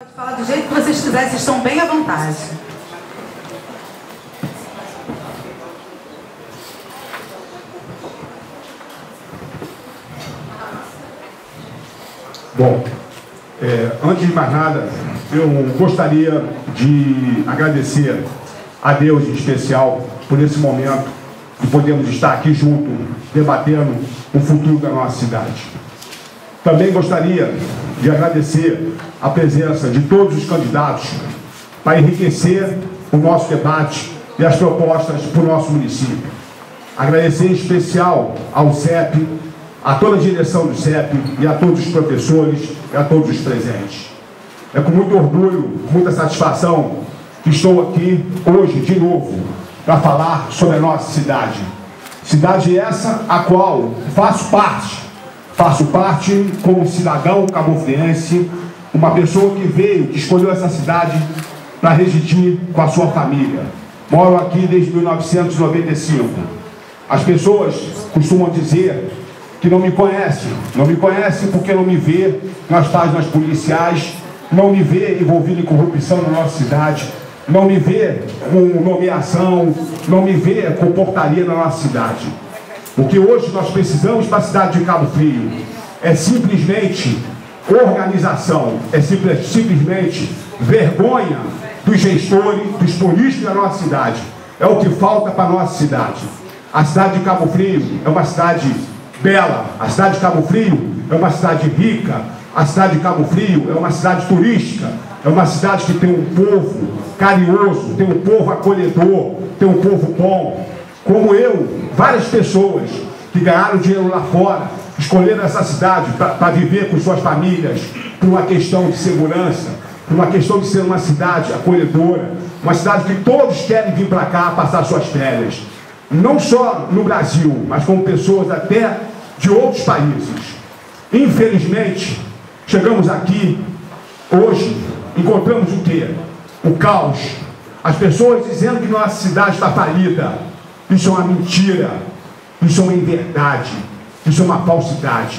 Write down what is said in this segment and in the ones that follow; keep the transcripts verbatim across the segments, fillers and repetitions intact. Pode falar do jeito que vocês quiserem, vocês estão bem à vontade. Bom, é, antes de mais nada, eu gostaria de agradecer a Deus em especial por esse momento que podemos estar aqui juntos, debatendo o futuro da nossa cidade. Também gostaria de agradecer a presença de todos os candidatos para enriquecer o nosso debate e as propostas para o nosso município. Agradecer em especial ao C E P, a toda a direção do C E P e a todos os professores e a todos os presentes. É com muito orgulho, muita satisfação que estou aqui hoje de novo para falar sobre a nossa cidade. Cidade essa a qual faço parte. Faço parte como cidadão cabofriense, uma pessoa que veio, que escolheu essa cidade para residir com a sua família. Moro aqui desde mil novecentos e noventa e cinco. As pessoas costumam dizer que não me conhecem. Não me conhecem porque não me vê nas páginas policiais, não me vê envolvido em corrupção na nossa cidade, não me vê com nomeação, não me vê com portaria na nossa cidade. O que hoje nós precisamos para a cidade de Cabo Frio é simplesmente organização, é simples, simplesmente vergonha dos gestores, dos políticos da nossa cidade. É o que falta para a nossa cidade. A cidade de Cabo Frio é uma cidade bela, a cidade de Cabo Frio é uma cidade rica, a cidade de Cabo Frio é uma cidade turística, é uma cidade que tem um povo carinhoso, tem um povo acolhedor, tem um povo bom. Como eu, várias pessoas que ganharam dinheiro lá fora, escolheram essa cidade para viver com suas famílias, por uma questão de segurança, por uma questão de ser uma cidade acolhedora, uma cidade que todos querem vir para cá passar suas férias. Não só no Brasil, mas como pessoas até de outros países. Infelizmente, chegamos aqui, hoje, encontramos o quê? O caos. As pessoas dizendo que nossa cidade está falida. Isso é uma mentira, isso é uma inverdade, isso é uma falsidade.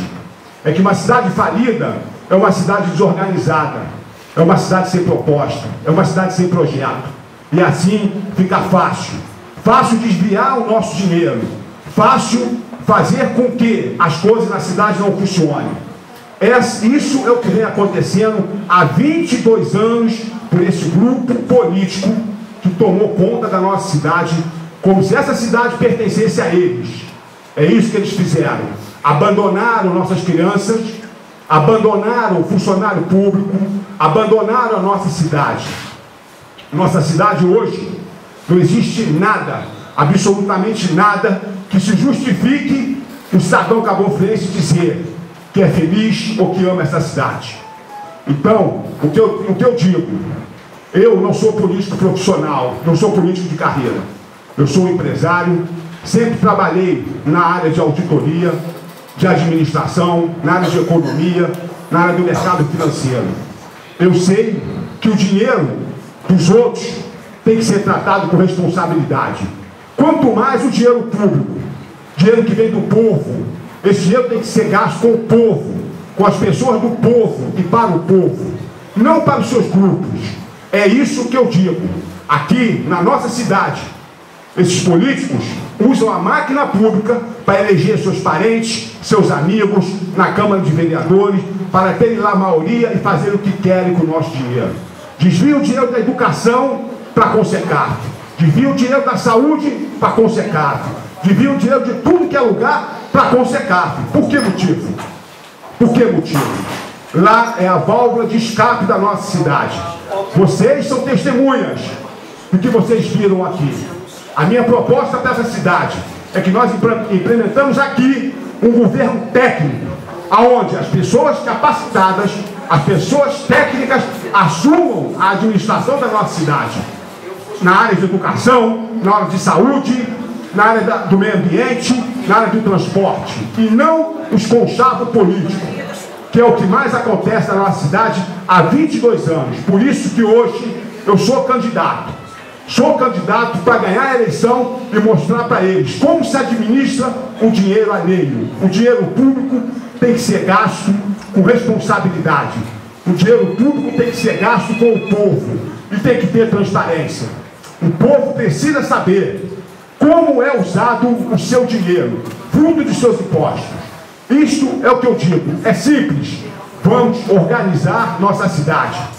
É que uma cidade falida é uma cidade desorganizada, é uma cidade sem proposta, é uma cidade sem projeto. E assim fica fácil. Fácil desviar o nosso dinheiro, fácil fazer com que as coisas na cidade não funcionem. Isso é o que vem acontecendo há vinte e dois anos por esse grupo político que tomou conta da nossa cidade, como se essa cidade pertencesse a eles. É isso que eles fizeram. Abandonaram nossas crianças, abandonaram o funcionário público, abandonaram a nossa cidade. Nossa cidade hoje não existe nada, absolutamente nada, que se justifique o cidadão cabofriense dizer que é feliz ou que ama essa cidade. Então, o que eu, o que eu digo, eu não sou político profissional, não sou político de carreira. Eu sou um empresário, sempre trabalhei na área de auditoria, de administração, na área de economia, na área do mercado financeiro. Eu sei que o dinheiro dos outros tem que ser tratado com responsabilidade. Quanto mais o dinheiro público, dinheiro que vem do povo, esse dinheiro tem que ser gasto com o povo, com as pessoas do povo e para o povo, não para os seus grupos. É isso que eu digo. Aqui, na nossa cidade, esses políticos usam a máquina pública para eleger seus parentes, seus amigos, na Câmara de Vereadores, para terem lá a maioria e fazer o que querem com o nosso dinheiro. Desviam o dinheiro da educação para consertar, desviam o dinheiro da saúde para consertar, desviam o dinheiro de tudo que é lugar para consertar. Por que motivo? Por que motivo? Lá é a válvula de escape da nossa cidade. Vocês são testemunhas do que vocês viram aqui. A minha proposta para essa cidade é que nós implementamos aqui um governo técnico, onde as pessoas capacitadas, as pessoas técnicas, assumam a administração da nossa cidade. Na área de educação, na área de saúde, na área da, do meio ambiente, na área do transporte. E não os conchavos políticos, que é o que mais acontece na nossa cidade há vinte e dois anos. Por isso que hoje eu sou candidato. Sou candidato para ganhar a eleição e mostrar para eles como se administra o dinheiro alheio. O dinheiro público tem que ser gasto com responsabilidade. O dinheiro público tem que ser gasto com o povo e tem que ter transparência. O povo precisa saber como é usado o seu dinheiro, fruto de seus impostos. Isto é o que eu digo, é simples. Vamos organizar nossa cidade.